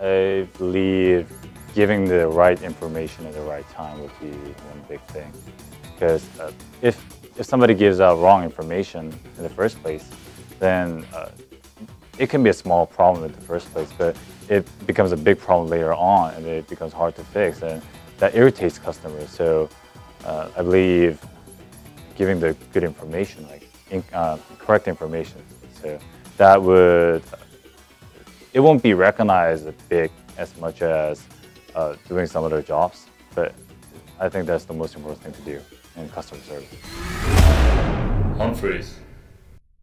I believe giving the right information at the right time would be one big thing. Because if somebody gives out wrong information in the first place, then it can be a small problem in the first place, but it becomes a big problem later on and it becomes hard to fix, and that irritates customers. So I believe giving the good information, correct information, so that would, it won't be recognized as much as doing some other jobs, but I think that's the most important thing to do in customer service. Humphreys.